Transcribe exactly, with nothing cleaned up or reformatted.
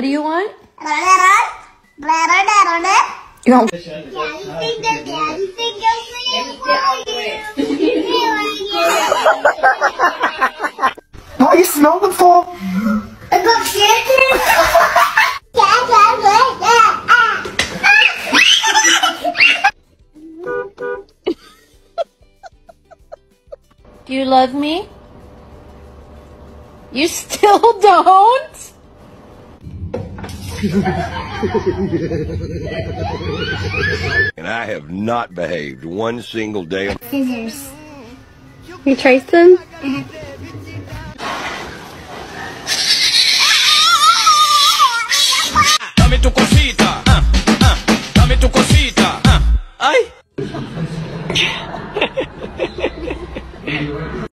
What do you want? You want what do you smell them for? Do you love me? You still don't? And I have not behaved one single day. Scissors. You trace them? Mm-hmm.